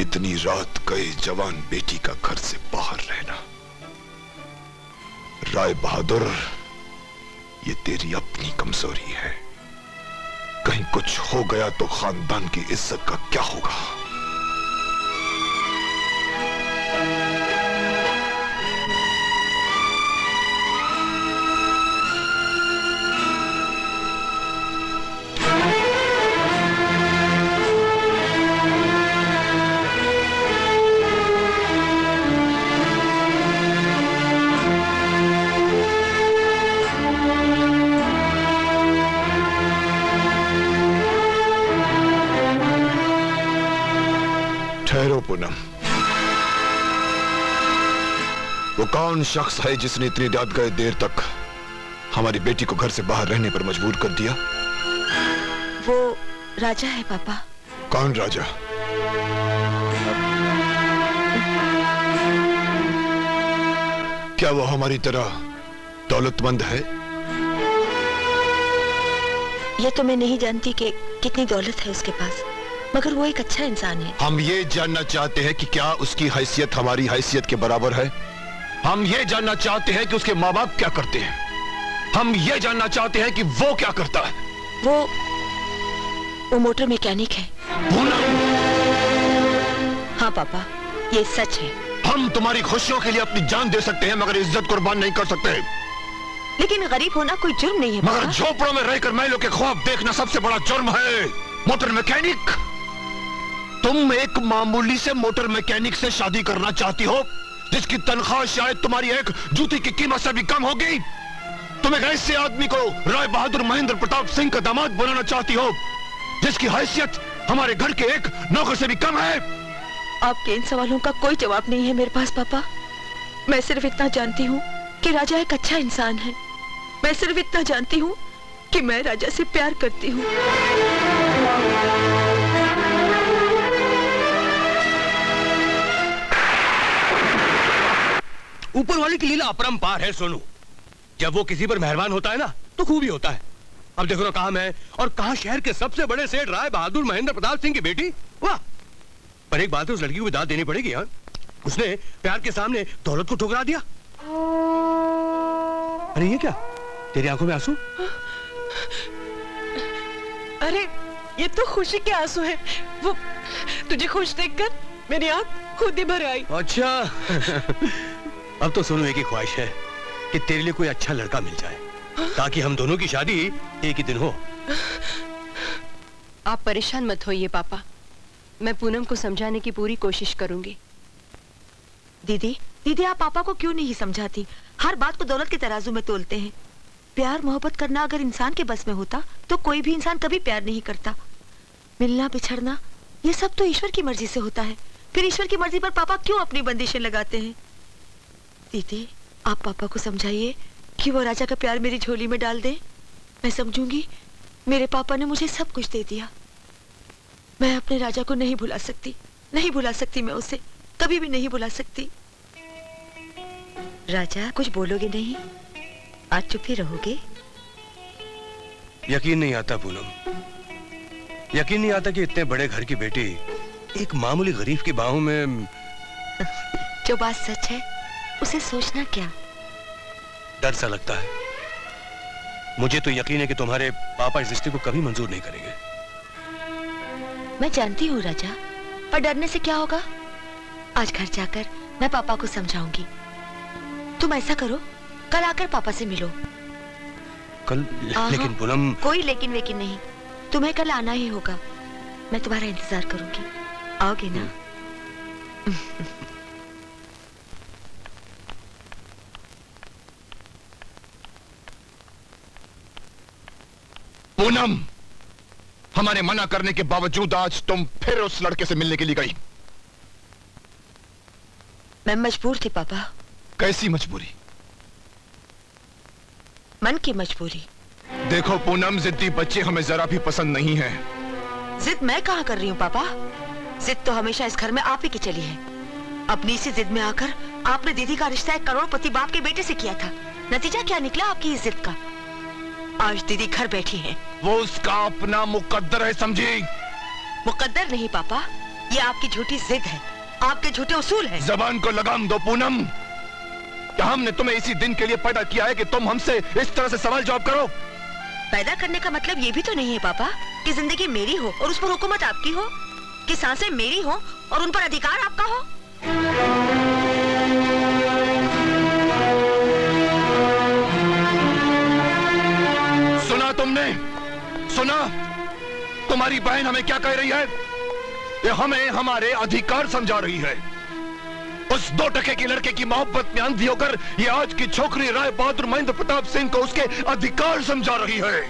इतनी रात गए जवान बेटी का घर से बाहर रहना। राय बहादुर, ये तेरी अपनी कमजोरी है। कहीं कुछ हो गया तो खानदान की इज्जत का क्या होगा। पूनम, वो कौन शख्स है जिसने इतनी रात गए देर तक हमारी बेटी को घर से बाहर रहने पर मजबूर कर दिया? वो राजा है पापा। कौन राजा? क्या वो हमारी तरह दौलतमंद है? ये तो मैं नहीं जानती कि कितनी दौलत है उसके पास, मगर वो एक अच्छा इंसान है। हम ये जानना चाहते हैं कि क्या उसकी हैसियत हमारी हैसियत के बराबर है। हम ये जानना चाहते हैं कि उसके माँ बाप क्या करते हैं। हम ये जानना चाहते हैं कि वो क्या करता है। वो मोटर मैकेनिक है। हाँ पापा, ये सच है। हम तुम्हारी खुशियों के लिए अपनी जान दे सकते हैं मगर इज्जत कुर्बान नहीं कर सकते। लेकिन गरीब होना कोई जुर्म नहीं है। मगर झोपड़ों में रहकर महिलाओं के ख्वाब देखना सबसे बड़ा जुर्म है। मोटर मैकेनिक, तुम एक मामूली से मोटर मैकेनिक से शादी करना चाहती हो जिसकी तनख्वाह शायद तुम्हारी एक जूती की कीमत से भी कम होगी। तुम एक ऐसे आदमी को राय बहादुर महेंद्र प्रताप सिंह का दामाद बनाना चाहती हो जिसकी हैसियत हमारे घर के एक नौकर से भी कम है। आपके इन सवालों का कोई जवाब नहीं है मेरे पास पापा। मैं सिर्फ इतना जानती हूँ कि राजा एक अच्छा इंसान है। मैं सिर्फ इतना जानती हूँ कि मैं राजा से प्यार करती हूँ। ऊपर वाले की लीला अपरंपार है सोनू। जब वो किसी पर मेहरबान होता है ना तो खूब ही होता है। अब देखो ना कहां मैं और कहां शहर के सबसे बड़े सेठ राय बहादुर महेंद्र प्रताप सिंह की बेटी। वाह! पर एक बात है, उस लड़की को भी दाद देनी पड़ेगी। हाँ, उसने प्यार के सामने दौलत को ठुकरा दिया। अरे ये क्या, तेरी आंखों में आंसू? अरे ये तो खुशी के आंसू है। वो तुझे खुश देख कर मेरी आंख खुद ही भर आई। अच्छा अब तो सोनू एक ही ख्वाहिश है कि तेरे लिए कोई अच्छा लड़का मिल जाए ताकि हम दोनों की शादी एक ही दिन हो। आप परेशान मत होइए पापा, मैं पूनम को समझाने की पूरी कोशिश करूंगी। दीदी, आप पापा को क्यों नहीं समझाती? हर बात को दौलत के तराजू में तोलते हैं। प्यार मोहब्बत करना अगर इंसान के बस में होता तो कोई भी इंसान कभी प्यार नहीं करता। मिलना बिछड़ना ये सब तो ईश्वर की मर्जी से होता है। फिर ईश्वर की मर्जी पर पापा क्यों अपनी बंदिशें लगाते हैं? दीदी, आप पापा को समझाइए कि वो राजा का प्यार मेरी झोली में डाल दे। मैं समझूंगी, मेरे पापा ने मुझे सब कुछ दे दिया। मैं अपने राजा को नहीं भुला सकती, मैं उसे कभी भी नहीं भुला सकती। राजा, कुछ बोलोगे नहीं? आज चुप ही रहोगे? यकीन नहीं आता पूनम, यकीन नहीं आता कि इतने बड़े घर की बेटी एक मामूली गरीब की बाहों में। जो बात सच है उसे सोचना क्या। डर सा लगता है मुझे। तो यकीन है कि तुम्हारे पापा इस रिश्ते को कभी मंजूर नहीं करेंगे। मैं जानती हूँ राजा, पर डरने से क्या होगा। आज घर जाकर मैं पापा को समझाऊंगी। तुम ऐसा करो, कल आकर पापा से मिलो। कल? लेकिन पूनम। कोई लेकिन वेकिन नहीं, तुम्हें कल आना ही होगा। मैं तुम्हारा इंतजार करूंगी, आओगे ना? पूनम, हमारे मना करने के बावजूद आज तुम फिर उस लड़के से मिलने के लिए गई। मैं मजबूर थी पापा। कैसी मजबूरी? मन की मजबूरी। देखो पूनम, जिद्दी बच्चे हमें जरा भी पसंद नहीं है। जिद मैं कहाँ कर रही हूँ पापा? जिद तो हमेशा इस घर में आप ही की चली है। अपनी इसी जिद में आकर आपने दीदी का रिश्ता एक करोड़पति बाप के बेटे से किया था। नतीजा क्या निकला आपकी इस जिद का? आज दीदी घर बैठी है। वो उसका अपना मुकद्दर है, समझी? मुकद्दर नहीं पापा, ये आपकी झूठी जिद है, आपके झूठे उसूल हैं। जबान को लगाम दो पूनम। क्या हमने तुम्हें इसी दिन के लिए पैदा किया है कि तुम हमसे इस तरह से सवाल जवाब करो? पैदा करने का मतलब ये भी तो नहीं है पापा कि जिंदगी मेरी हो और उस पर हुकूमत आपकी हो, कि सांसें मेरी हो और उन पर अधिकार आपका हो। सुना तुमने? सुना तुम्हारी बहन हमें क्या कह रही है? ये हमें हमारे अधिकार समझा रही है। उस 2 टके के लड़के की मोहब्बत में अंधी होकर ये आज की छोकरी राय बहादुर महेंद्र प्रताप सिंह को उसके अधिकार समझा रही है।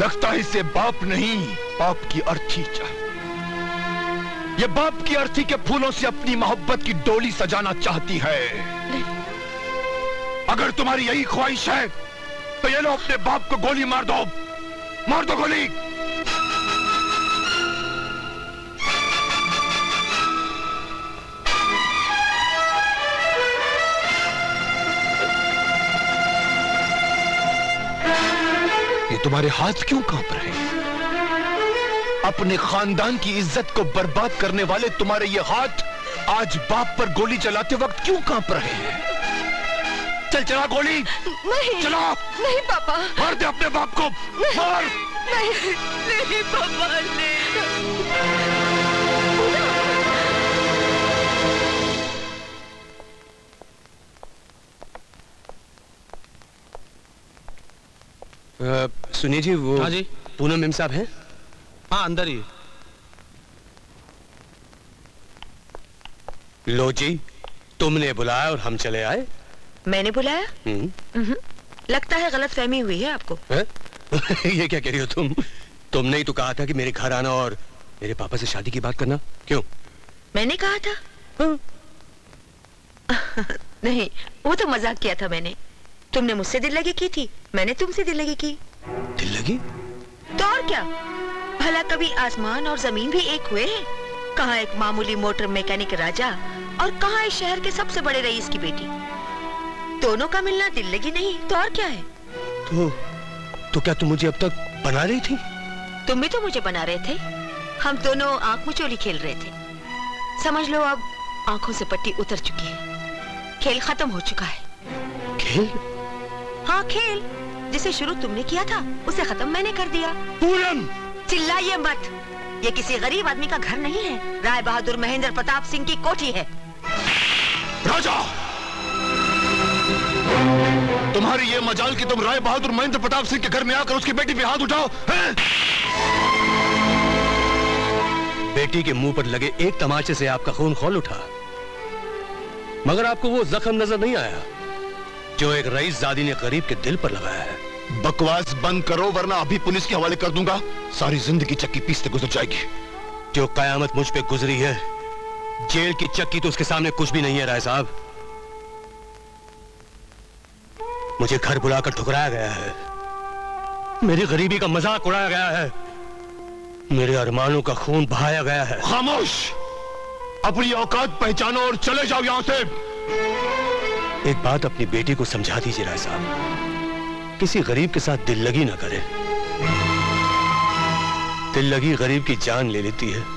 लगता है इसे बाप नहीं बाप की अर्थी चाहिए। ये बाप की अर्थी के फूलों से अपनी मोहब्बत की डोली सजाना चाहती है। अगर तुम्हारी यही ख्वाहिश है तो ये लो अपने बाप को गोली मार दो, मार दो गोली। तुम्हारे हाथ क्यों कांप रहे हैं? अपने खानदान की इज्जत को बर्बाद करने वाले तुम्हारे ये हाथ आज बाप पर गोली चलाते वक्त क्यों कांप रहे हैं? चल चला गोली। नहीं चला। नहीं पापा। मार दे अपने बाप को। नहीं, मार। नहीं, नहीं पापा नहीं। सुनिए जी, वो हाँ जी, पूनम मेम साहब हैं? हाँ, अंदर ही। लो जी, तुमने बुलाया और हम चले आए। मैंने बुलाया? लगता है गलतफहमी हुई है आपको। है? ये क्या कह रही हो तुम? तुमने ही तो कहा था कि मेरे घर आना और मेरे पापा से शादी की बात करना। क्यों? मैंने कहा था? हाँ। नहीं, वो तो मजाक किया था मैंने। तुमने मुझसे दिल लगी की थी, मैंने तुमसे दिल लगी की। दिल लगी? तो और क्या, भला कभी आसमान और जमीन भी एक हुए हैं? कहाँ एक मामूली मोटर मैकेनिक राजा और कहाँ इस शहर के सबसे बड़े रईस की बेटी। दोनों का मिलना दिल लगी नहीं तो और क्या है। तो क्या तुम मुझे अब तक बना रही थी? तुम भी तो मुझे बना रहे थे। हम दोनों आंख मचोली खेल रहे थे। समझ लो अब आंखों से पट्टी उतर चुकी है, खेल खत्म हो चुका है। खेल? हाँ खेल, जिसे शुरू तुमने किया था उसे खत्म मैंने कर दिया। पूनम! चिल्लाइए मत, ये किसी गरीब आदमी का घर नहीं है, राय बहादुर महेंद्र प्रताप सिंह की कोठी है। राजा! तुम्हारी ये मजाल कि तुम राय बहादुर महेंद्र प्रताप सिंह के घर में आकर उसकी बेटी पे हाथ उठाओ। बेटी के मुंह पर लगे एक तमाचे से आपका खून खौल उठा, मगर आपको वो जख्म नजर नहीं आया जो एक रईस जादी ने गरीब के दिल पर लगाया है। बकवास बंद करो वरना अभी पुलिस के हवाले कर दूंगा। सारी जिंदगी चक्की पीसते गुजर जाएगी। जो कयामत मुझ पे गुजरी है, जेल की चक्की तो उसके सामने कुछ भी नहीं है। राय साहब, मुझे घर बुलाकर ठुकराया गया है, मेरी गरीबी का मजाक उड़ाया गया है, मेरे अरमानों का खून बहाया गया है। खामोश! अपनी औकात पहचानो और चले जाओ यहां से। एक बात अपनी बेटी को समझा दीजिए राय साहब, किसी गरीब के साथ दिल लगी ना करे। दिल लगी गरीब की जान ले लेती है।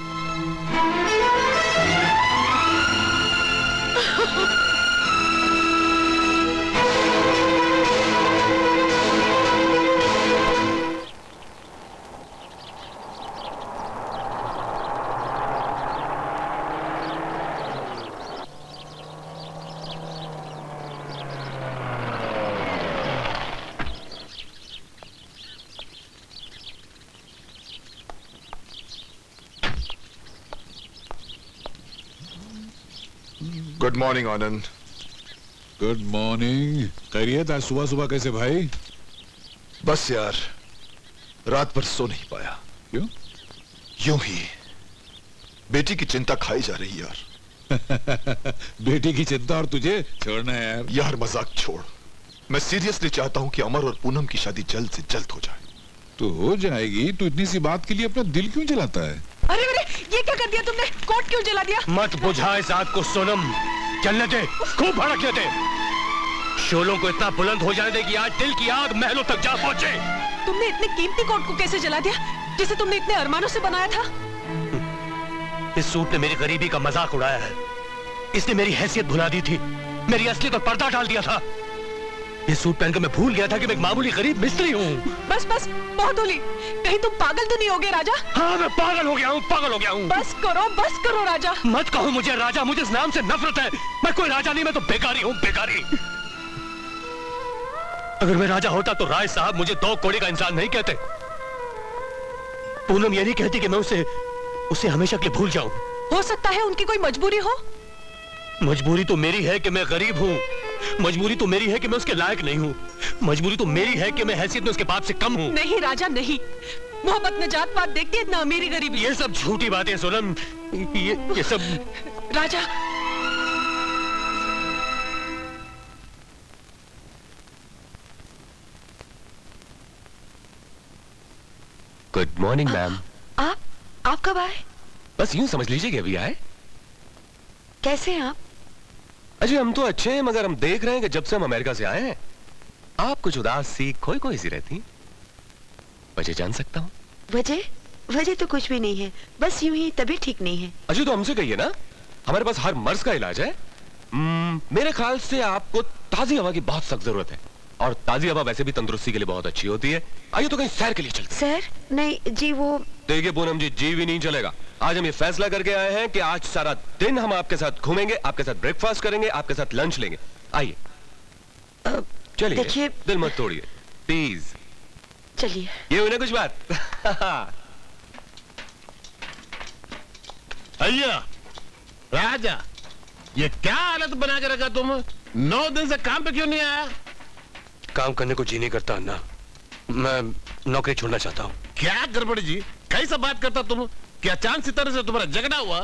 Good morning Anand. Good morning. खैरियत? आज सुबह सुबह कैसे भाई? बस यार, रात भर सो नहीं पाया। क्यों? यूं ही बेटी की चिंता खाई जा रही यार। बेटी की चिंता और तुझे छोड़ना है यार। यार मजाक छोड़, मैं सीरियसली चाहता हूं कि अमर और पूनम की शादी जल्द से जल्द हो जाए। तो हो जाएगी, तू इतनी सी बात के लिए अपना दिल क्यों जलाता है? अरे अरे, ये क्या कर दिया तुमने? कोट क्यों जला दिया? मत बुझा इस आग को सोनम, चलने दे, खूब भड़कने दे। शोलों को इतना बुलंद हो जाने दे कि आज दिल की आग महलों तक जा पहुंचे। तुमने इतने कीमती कोट को कैसे जला दिया? जिसे तुमने इतने अरमानों से बनाया था। इस सूट ने मेरी गरीबी का मजाक उड़ाया है। इसने मेरी हैसियत भुला दी थी, मेरी असलियत पर पर्दा डाल दिया था। ये सूट पहनकर मैं भूल गया था कि मैं एक मामूली गरीब मिस्त्री हूँ। बस बस बहुत होली, कहीं तुम पागल तो नहीं हो गए राजा? हाँ मैं पागल हो गया हूँ, पागल हो गया हूँ। बस करो राजा। मत कहो मुझे राजा, मुझे इस नाम से नफरत है। मैं कोई राजा नहीं, मैं तो बेकारी हूँ, बेकारी। अगर मैं राजा होता तो राय साहब मुझे 2 कौड़ी का इंसान नहीं कहते। पूनम ये नहीं कहती कि मैं उसे हमेशा के लिए भूल जाऊं। हो सकता है उनकी कोई मजबूरी हो। मजबूरी तो मेरी है कि मैं गरीब हूँ, मजबूरी तो मेरी है कि मैं उसके लायक नहीं हूँ, मजबूरी तो मेरी है कि मैं हैसियत में उसके बाप से कम हूँ। नहीं राजा नहीं, मोहब्बत में जात पात देखती है ना अमीरी गरीबी। ये सब झूठी बातें सोनम, ये सब। Raja good morning ma'am. आप कब आए? बस यूं समझ लीजिए कि अभी आए। कैसे हैं आप? अजय हम तो अच्छे हैं, मगर हम देख रहे हैं कि जब से हम अमेरिका से आए हैं आप कुछ उदास सी खोई सी रहती। वजह जान सकता हूँ? वजह तो कुछ भी नहीं है, बस यूं ही तबीयत ठीक नहीं है। अजय तो हमसे कहिए ना, हमारे पास हर मर्ज का इलाज है। मेरे ख्याल से आपको ताजी हवा की बहुत सख्त जरूरत है, और ताजी हवा वैसे भी तंदुरुस्ती के लिए बहुत अच्छी होती है। आइए तो कहीं सैर के लिए चलते। सैर? नहीं जी वो। देखिए पूनम जी, जी भी नहीं चलेगा। आज हम ये फैसला करके आए हैं कि आज सारा दिन हम आपके साथ घूमेंगे, आपके साथ ब्रेकफास्ट करेंगे, आपके साथ लंच लेंगे। आइए चलिए। देखिए दिल मत तोड़िए प्लीज। चलिए। ये हुई ना कुछ बात। अय्या राजा, ये क्या हालत बना के रखा तुम? 9 दिन से काम पे क्यों नहीं आया? काम करने को जी नहीं करता अन्ना, मैं नौकरी छोड़ना चाहता हूँ। क्या गड़बड़ जी, कैसा बात करता तुम? क्या चांद सितारे से तुम्हारा झगड़ा हुआ?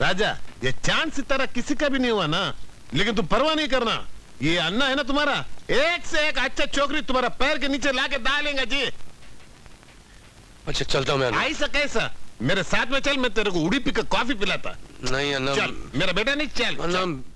राजा ये चांद सितारा किसी का भी नहीं हुआ ना, लेकिन तुम परवाह नहीं करना। ये अन्ना है ना तुम्हारा, एक से एक अच्छा छोकरी तुम्हारा पैर के नीचे लाके डालेंगे जी। अच्छा चलता हूँ मैं। ऐसा कैसा, मेरे साथ में चल, मैं तेरे को उड़ी पी कर कॉफी पिलाता। नहीं अन्ना मेरा बेटा नहीं, चल।